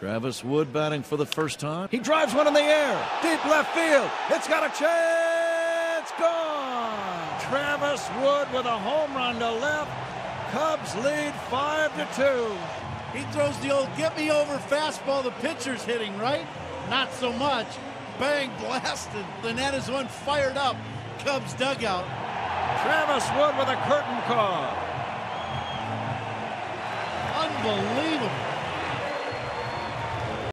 Travis Wood batting for the first time. He drives one in the air. Deep left field. It's got a chance. Gone. Travis Wood with a home run to left. Cubs lead 5-2. He throws the old get-me-over fastball the pitcher's hitting, right? Not so much. Bang, blasted. Lynette is one fired up. Cubs dugout. Travis Wood with a curtain call. Unbelievable.